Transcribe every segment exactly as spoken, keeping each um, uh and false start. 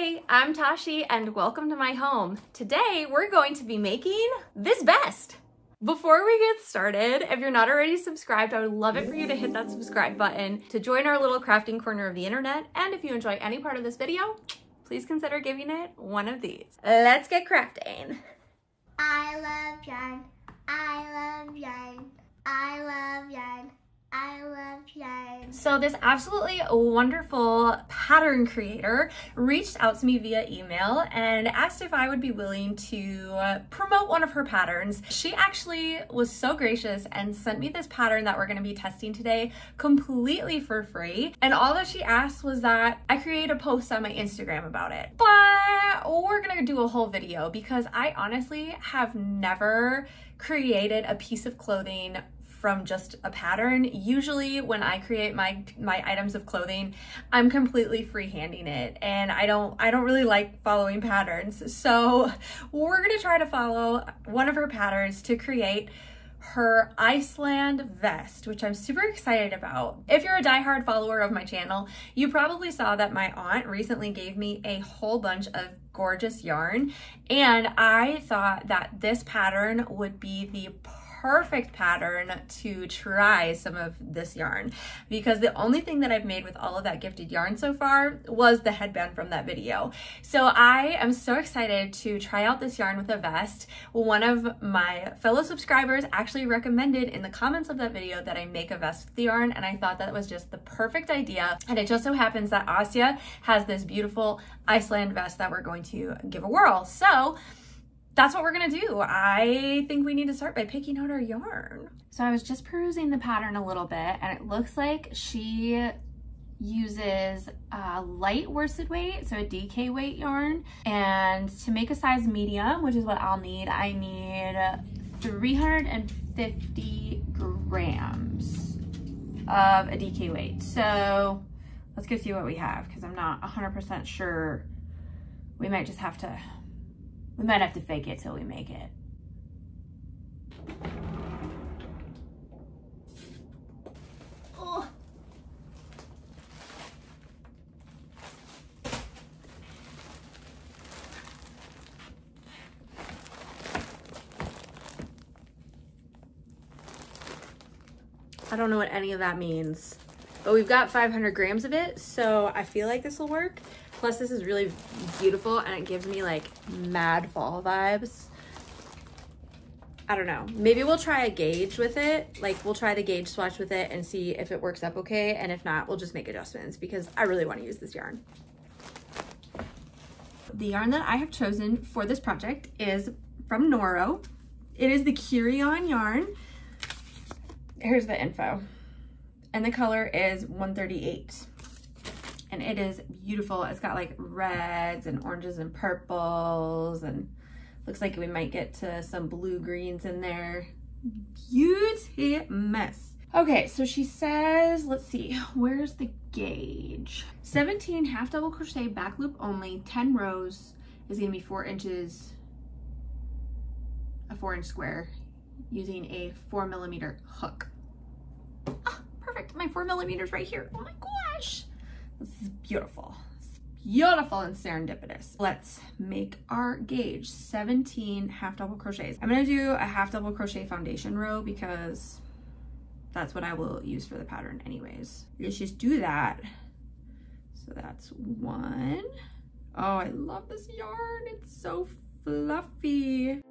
Hey, I'm Tashi and welcome to my home. Today we're going to be making this vest. Before we get started, if you're not already subscribed, I would love it for you to hit that subscribe button to join our little crafting corner of the internet. And if you enjoy any part of this video, please consider giving it one of these. Let's get crafting. I love yarn, I love yarn, I love yarn. I love yarn. So this absolutely wonderful pattern creator reached out to me via email and asked if I would be willing to promote one of her patterns. She actually was so gracious and sent me this pattern that we're going to be testing today completely for free. And all that she asked was that I create a post on my Instagram about it. But we're going to do a whole video because I honestly have never created a piece of clothing from just a pattern. Usually when I create my my items of clothing, I'm completely freehanding it, and I don't I don't really like following patterns. So we're gonna try to follow one of her patterns to create her Iceland vest, which I'm super excited about. If you're a diehard follower of my channel, you probably saw that my aunt recently gave me a whole bunch of gorgeous yarn, and I thought that this pattern would be the perfect pattern to try some of this yarn, because the only thing that I've made with all of that gifted yarn so far was the headband from that video. So I am so excited to try out this yarn with a vest. One of my fellow subscribers actually recommended in the comments of that video that I make a vest with the yarn, and I thought that was just the perfect idea. And it just so happens that Asya has this beautiful Iceland vest that we're going to give a whirl. So that's what we're gonna do. I think we need to start by picking out our yarn. So I was just perusing the pattern a little bit, and it looks like she uses a light worsted weight, so a D K weight yarn. And to make a size medium, which is what I'll need, I need three hundred fifty grams of a D K weight. So let's go see what we have, because I'm not one hundred percent sure. We might just have to We might have to fake it till we make it. Oh. I don't know what any of that means, but we've got five hundred grams of it, so I feel like this will work. Plus this is really beautiful and it gives me like mad fall vibes. I don't know, maybe we'll try a gauge with it. Like we'll try the gauge swatch with it and see if it works up okay. And if not, we'll just make adjustments because I really want to use this yarn. The yarn that I have chosen for this project is from Noro. It is the Kureyon yarn. Here's the info. And the color is one thirty-eight. And it is beautiful. It's got like reds and oranges and purples, and looks like we might get to some blue greens in there. Beauty mess. Okay, so she says, let's see, where's the gauge? seventeen half double crochet back loop only, ten rows is gonna be four inches, a four inch square using a four millimeter hook. Oh, perfect, my four millimeters right here. Oh my gosh. This is beautiful. It's beautiful and serendipitous. Let's make our gauge. seventeen half double crochets. I'm gonna do a half double crochet foundation row because that's what I will use for the pattern anyways. Let's just do that. So that's one. Oh, I love this yarn. It's so fluffy.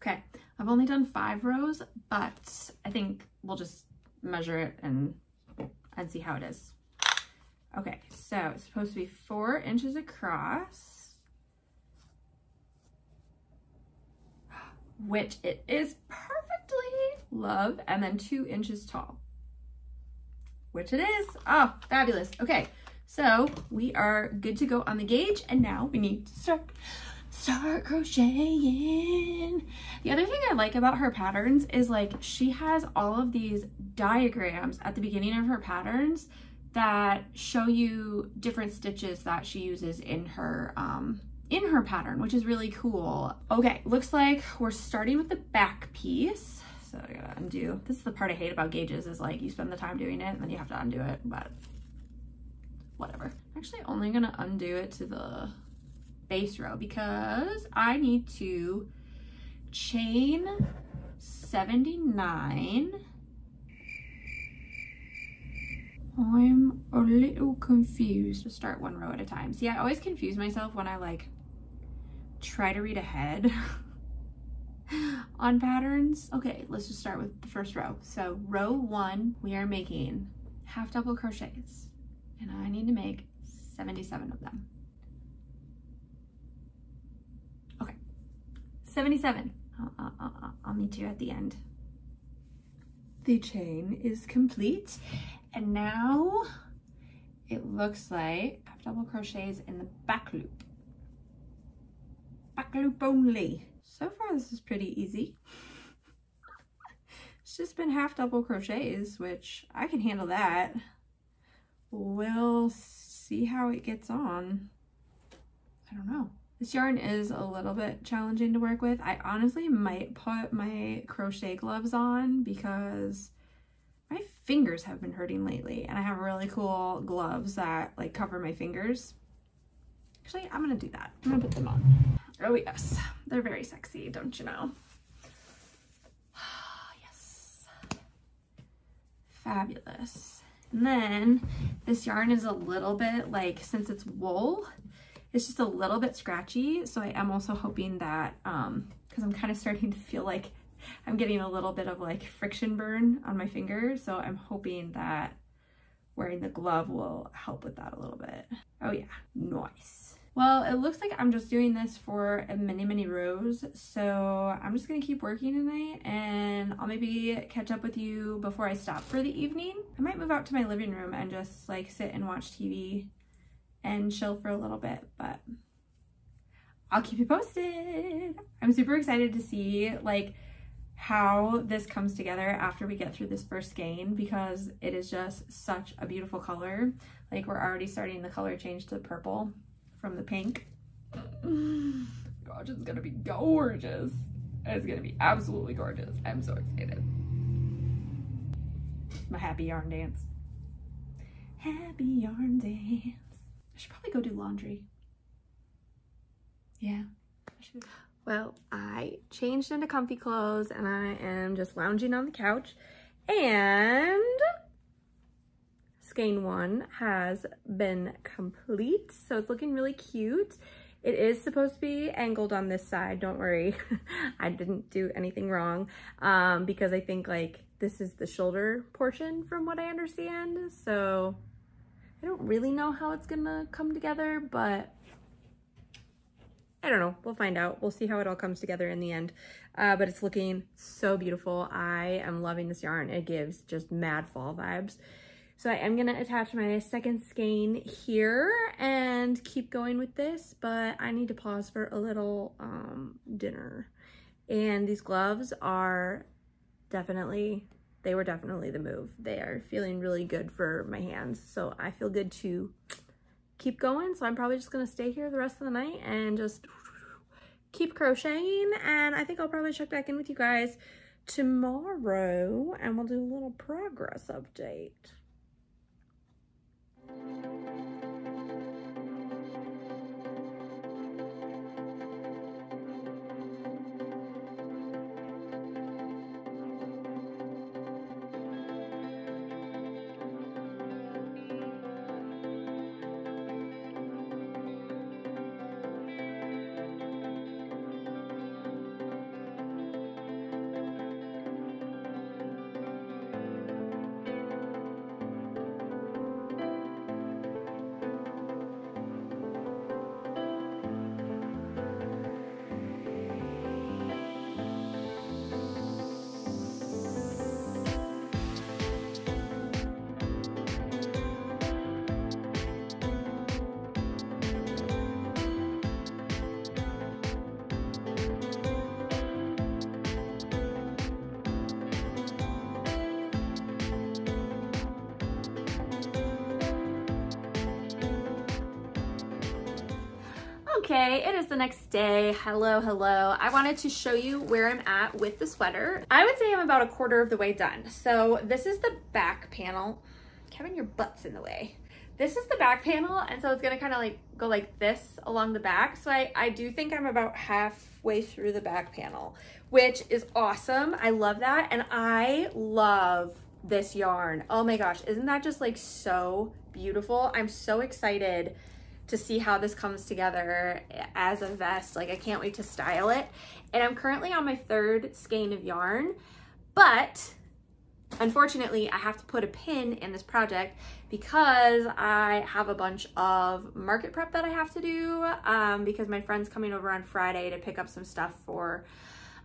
Okay, I've only done five rows, but I think we'll just measure it and, and see how it is. Okay, so it's supposed to be four inches across, which it is perfectly. Love, and then two inches tall, which it is. Oh, fabulous. Okay, so we are good to go on the gauge, and now we need to start. Start crocheting. The other thing I like about her patterns is like she has all of these diagrams at the beginning of her patterns that show you different stitches that she uses in her um, in her pattern, which is really cool. Okay, looks like we're starting with the back piece. So I gotta undo. This is the part I hate about gauges, is like you spend the time doing it and then you have to undo it, but whatever. I'm actually only gonna undo it to the base row because I need to chain seventy-nine. I'm a little confused. Just start one row at a time. See, I always confuse myself when I like try to read ahead on patterns. Okay, let's just start with the first row. So row one, we are making half double crochets and I need to make seventy-seven of them. Okay, seventy-seven. I'll, I'll, I'll, I'll meet you at the end. The chain is complete. And now it looks like half double crochets in the back loop. Back loop only. So far this is pretty easy. It's just been half double crochets, which I can handle that. We'll see how it gets on. I don't know. This yarn is a little bit challenging to work with. I honestly might put my crochet gloves on because my fingers have been hurting lately, and I have really cool gloves that like cover my fingers. Actually, I'm gonna do that. I'm gonna put them on. Oh yes, they're very sexy, don't you know? Yes, fabulous. And then this yarn is a little bit like, since it's wool, it's just a little bit scratchy. So I am also hoping that, um, cause I'm kind of starting to feel like I'm getting a little bit of like friction burn on my finger, so I'm hoping that wearing the glove will help with that a little bit. Oh yeah, nice. Well, it looks like I'm just doing this for many, many rows, so I'm just gonna keep working tonight and I'll maybe catch up with you before I stop for the evening. I might move out to my living room and just like sit and watch T V and chill for a little bit, but I'll keep you posted. I'm super excited to see like how this comes together after we get through this first skein, because it is just such a beautiful color. Like, we're already starting the color change to purple from the pink. Gosh, it's gonna be gorgeous. It's gonna be absolutely gorgeous. I'm so excited. My happy yarn dance. Happy yarn dance. I should probably go do laundry. Yeah, I should. Well, I changed into comfy clothes and I am just lounging on the couch, and skein one has been complete. So it's looking really cute. It is supposed to be angled on this side. Don't worry. I didn't do anything wrong um, because I think like this is the shoulder portion from what I understand. So I don't really know how it's gonna come together, but I don't know. We'll find out. We'll see how it all comes together in the end. Uh, but it's looking so beautiful. I am loving this yarn. It gives just mad fall vibes. So I am going to attach my second skein here and keep going with this, but I need to pause for a little um, dinner. And these gloves are definitely, they were definitely the move. They are feeling really good for my hands. So I feel good to keep going, so I'm probably just gonna stay here the rest of the night and just keep crocheting, and I think I'll probably check back in with you guys tomorrow and we'll do a little progress update. Okay, it is the next day. Hello, hello. I wanted to show you where I'm at with the sweater. I would say I'm about a quarter of the way done. So this is the back panel. Kevin, your butt's in the way. This is the back panel, and so it's gonna kind of like go like this along the back. So I, I do think I'm about halfway through the back panel, which is awesome. I love that, and I love this yarn. Oh my gosh, isn't that just like so beautiful? I'm so excited to see how this comes together as a vest. Like, I can't wait to style it. And I'm currently on my third skein of yarn, but unfortunately, I have to put a pin in this project because I have a bunch of market prep that I have to do um, because my friend's coming over on Friday to pick up some stuff for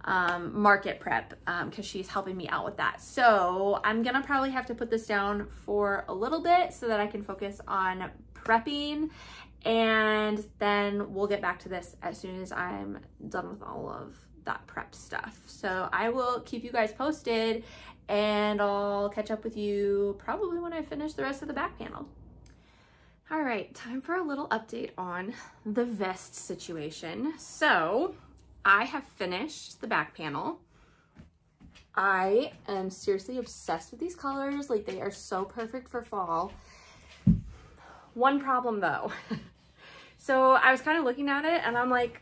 um, market prep because um, she's helping me out with that. So I'm gonna probably have to put this down for a little bit so that I can focus on prepping, and then we'll get back to this as soon as I'm done with all of that prep stuff. So I will keep you guys posted, and I'll catch up with you probably when I finish the rest of the back panel. All right, time for a little update on the vest situation. So I have finished the back panel. I am seriously obsessed with these colors. Like, they are so perfect for fall. One problem though. So I was kind of looking at it and I'm like,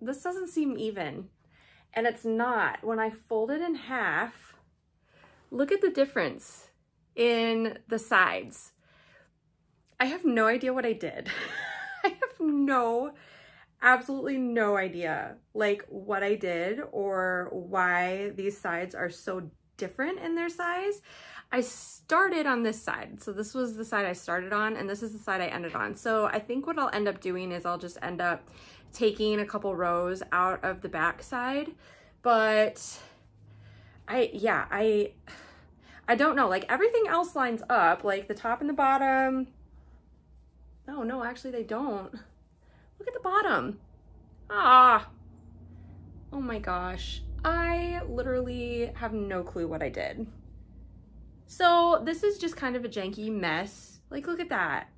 this doesn't seem even. And it's not. When I fold it in half, look at the difference in the sides. I have no idea what I did. I have no, absolutely no idea like what I did or why these sides are so different in their size. I started on this side. So this was the side I started on, and this is the side I ended on. So I think what I'll end up doing is I'll just end up taking a couple rows out of the back side, but I, yeah, I, I don't know. Like, everything else lines up, like the top and the bottom. Oh no, actually they don't. Look at the bottom. Ah, oh my gosh. I literally have no clue what I did. So this is just kind of a janky mess. Like, look at that.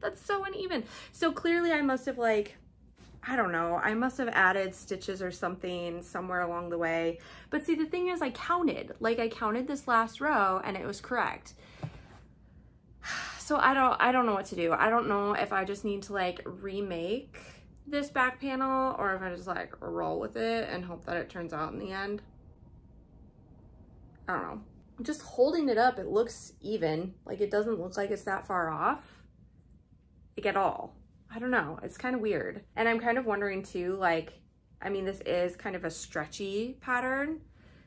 That's so uneven. So clearly I must have like, I don't know, I must have added stitches or something somewhere along the way. But see, the thing is I counted, like I counted this last row and it was correct. So I don't, I don't know what to do. I don't know if I just need to like remake this back panel or if I just like roll with it and hope that it turns out in the end. I don't know. Just holding it up, it looks even. Like, it doesn't look like it's that far off, like at all. I don't know, it's kind of weird. And I'm kind of wondering too, like, I mean, this is kind of a stretchy pattern,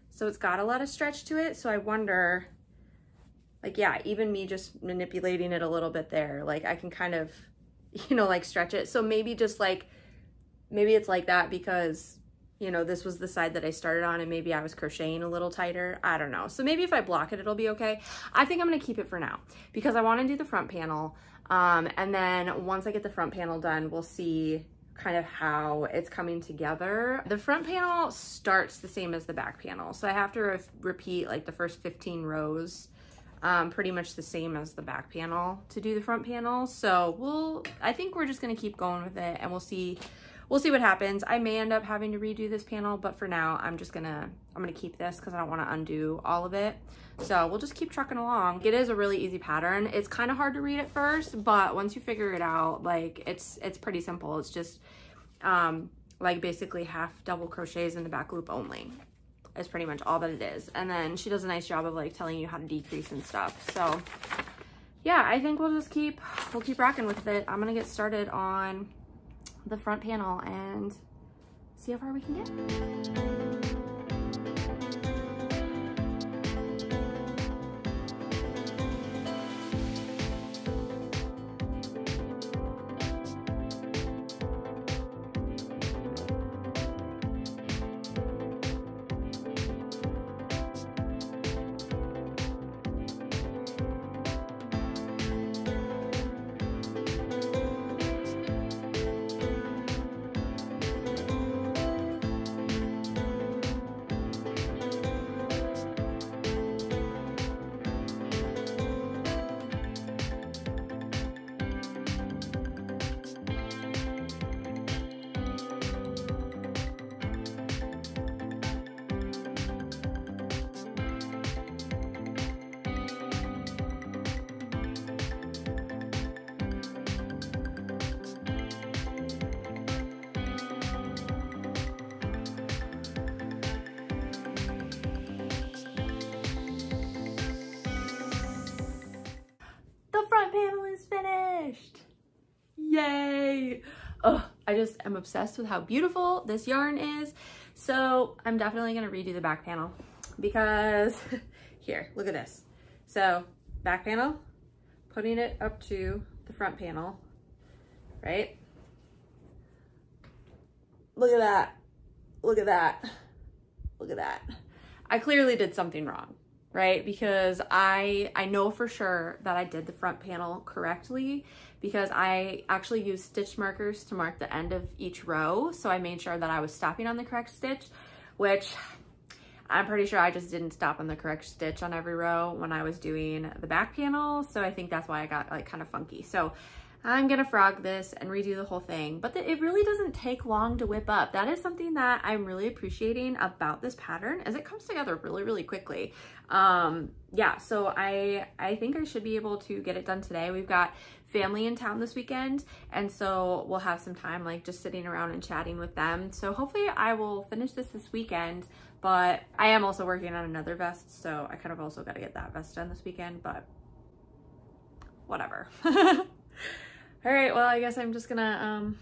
so it's got a lot of stretch to it. So I wonder, like, yeah, even me just manipulating it a little bit there, like I can kind of, you know, like stretch it. So maybe just like, maybe it's like that because, you know, this was the side that I started on and maybe I was crocheting a little tighter. I don't know. So maybe if I block it, it'll be okay. I think I'm gonna keep it for now because I wanna do the front panel. Um, and then once I get the front panel done, we'll see kind of how it's coming together. The front panel starts the same as the back panel. So I have to re repeat like the first fifteen rows, um, pretty much the same as the back panel to do the front panel. So we'll, I think we're just going to keep going with it, and we'll see, we'll see what happens. I may end up having to redo this panel, but for now I'm just gonna, I'm gonna keep this because I don't want to undo all of it. So we'll just keep trucking along. It is a really easy pattern. It's kind of hard to read at first, but once you figure it out, like it's it's pretty simple. It's just um, like basically half double crochets in the back loop only is pretty much all that it is. And then she does a nice job of like telling you how to decrease and stuff. So yeah, I think we'll just keep, we'll keep rocking with it. I'm gonna get started on the front panel and see how far we can get. is finished. Yay. Oh, I just am obsessed with how beautiful this yarn is. So I'm definitely going to redo the back panel because here, look at this. So back panel, putting it up to the front panel, right? Look at that. Look at that. Look at that. I clearly did something wrong, right? Because I I know for sure that I did the front panel correctly because I actually used stitch markers to mark the end of each row. So I made sure that I was stopping on the correct stitch, which I'm pretty sure I just didn't stop on the correct stitch on every row when I was doing the back panel. So I think that's why I got like kind of funky. So I'm gonna frog this and redo the whole thing, but the, it really doesn't take long to whip up. That is something that I'm really appreciating about this pattern as it comes together really, really quickly. Um, yeah, so I, I think I should be able to get it done today. We've got family in town this weekend, and so we'll have some time like just sitting around and chatting with them. So hopefully I will finish this this weekend, but I am also working on another vest, so I kind of also gotta get that vest done this weekend, but whatever. All right, well, I guess I'm just gonna um,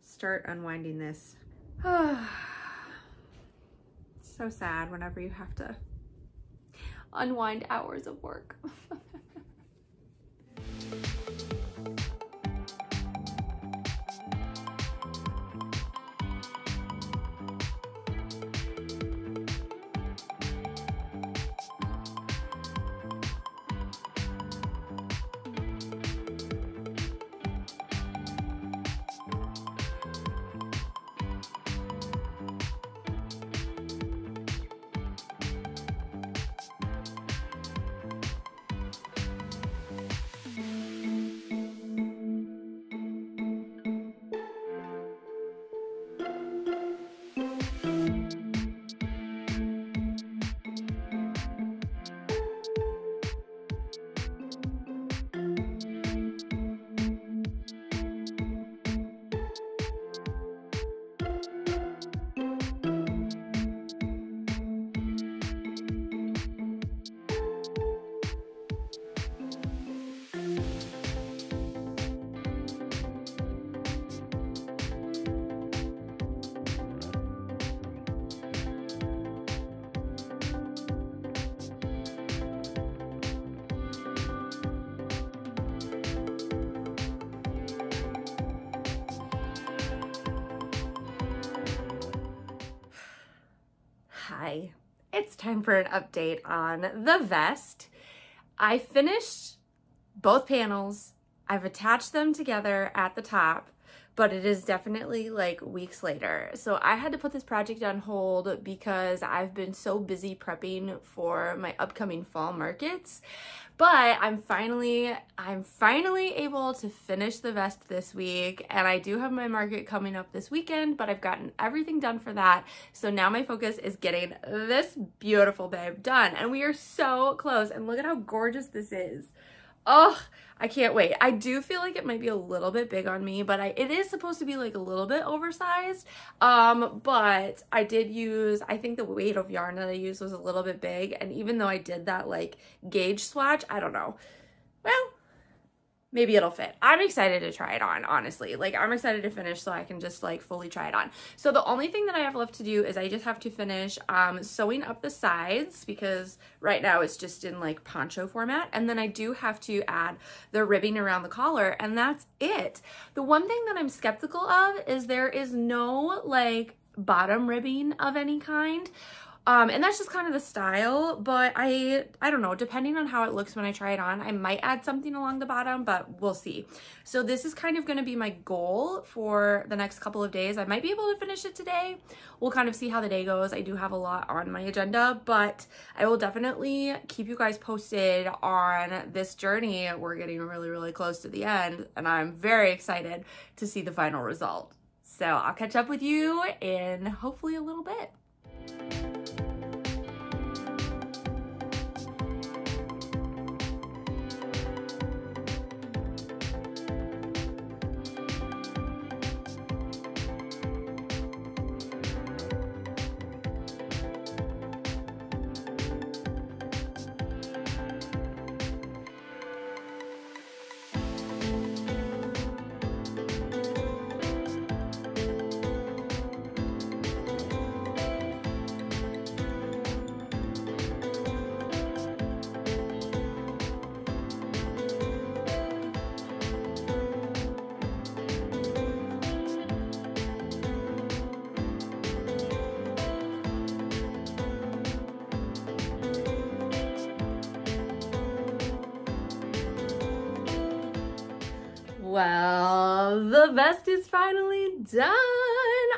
start unwinding this. So sad whenever you have to unwind hours of work. Hi, it's time for an update on the vest. I finished both panels. I've attached them together at the top, but it is definitely like weeks later. So I had to put this project on hold because I've been so busy prepping for my upcoming fall markets, but I'm finally, I'm finally able to finish the vest this week. And I do have my market coming up this weekend, but I've gotten everything done for that. So now my focus is getting this beautiful babe done. And we are so close. And look at how gorgeous this is. Oh, I can't wait. I do feel like it might be a little bit big on me, but I, it is supposed to be like a little bit oversized. Um, but I did use, I think the weight of yarn that I used was a little bit big. And even though I did that like gauge swatch, I don't know. Well, maybe it'll fit. I'm excited to try it on, honestly. Like I'm excited to finish so I can just like fully try it on. So the only thing that I have left to do is I just have to finish um, sewing up the sides because right now it's just in like poncho format. And then I do have to add the ribbing around the collar and that's it. The one thing that I'm skeptical of is there is no like bottom ribbing of any kind. Um, and that's just kind of the style, but I, I don't know, depending on how it looks when I try it on, I might add something along the bottom, but we'll see. So this is kind of going to be my goal for the next couple of days. I might be able to finish it today. We'll kind of see how the day goes. I do have a lot on my agenda, but I will definitely keep you guys posted on this journey. We're getting really, really close to the end, and I'm very excited to see the final result. So I'll catch up with you in hopefully a little bit. Well, the vest is finally done.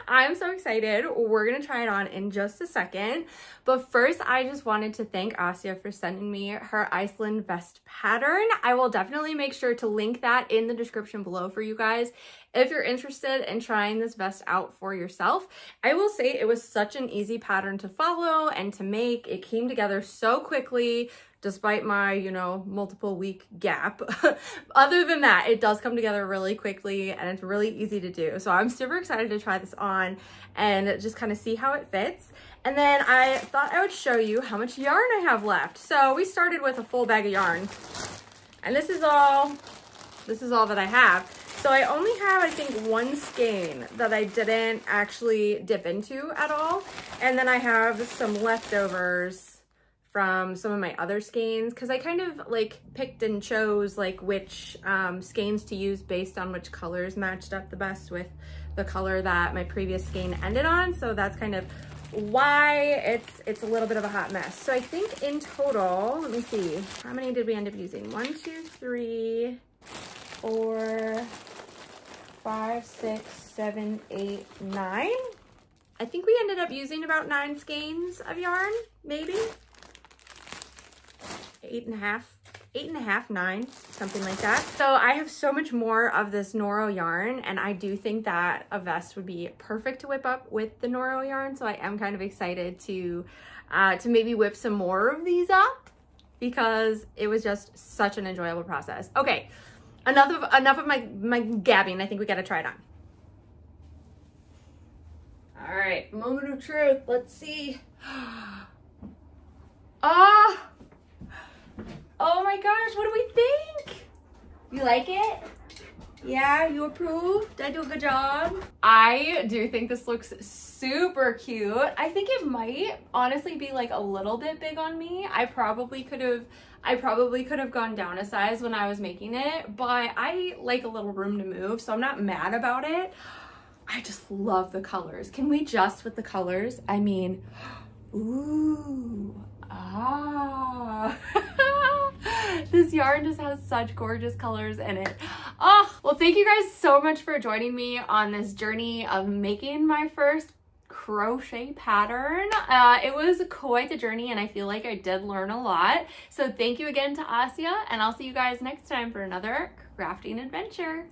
I'm so excited. We're gonna try it on in just a second. But first, I just wanted to thank Asya for sending me her Iceland vest pattern. I will definitely make sure to link that in the description below for you guys if you're interested in trying this vest out for yourself. I will say it was such an easy pattern to follow and to make. It came together so quickly, despite my, you know, multiple week gap. Other than that, it does come together really quickly and it's really easy to do. So I'm super excited to try this on and just kind of see how it fits. And then I thought I would show you how much yarn I have left. So we started with a full bag of yarn, and this is all, this is all that I have. So I only have, I think, one skein that I didn't actually dip into at all. And then I have some leftovers from some of my other skeins, because I kind of like picked and chose like which um, skeins to use based on which colors matched up the best with the color that my previous skein ended on. So that's kind of why it's it's a little bit of a hot mess. So I think in total, let me see, how many did we end up using? One, two, three, four, five, six, seven, eight, nine. I think we ended up using about nine skeins of yarn, maybe. Eight and a half, eight and a half, nine, something like that. So I have so much more of this Noro yarn, and I do think that a vest would be perfect to whip up with the Noro yarn. So I am kind of excited to, uh, to maybe whip some more of these up, because it was just such an enjoyable process. Okay, enough of, enough of my, my gabbing. I think we got to try it on. All right, moment of truth. Let's see. Ah. Oh. Oh my gosh, what do we think? You like it? Yeah, you approve? Did I do a good job? I do think this looks super cute. I think it might honestly be like a little bit big on me. I probably could have, I probably could have gone down a size when I was making it, but I like a little room to move, so I'm not mad about it. I just love the colors. Can we just with the colors? I mean, ooh, ah. This yarn just has such gorgeous colors in it. Oh, well, thank you guys so much for joining me on this journey of making my first crochet pattern. Uh, it was quite the journey, and I feel like I did learn a lot. So thank you again to Asya, and I'll see you guys next time for another crafting adventure.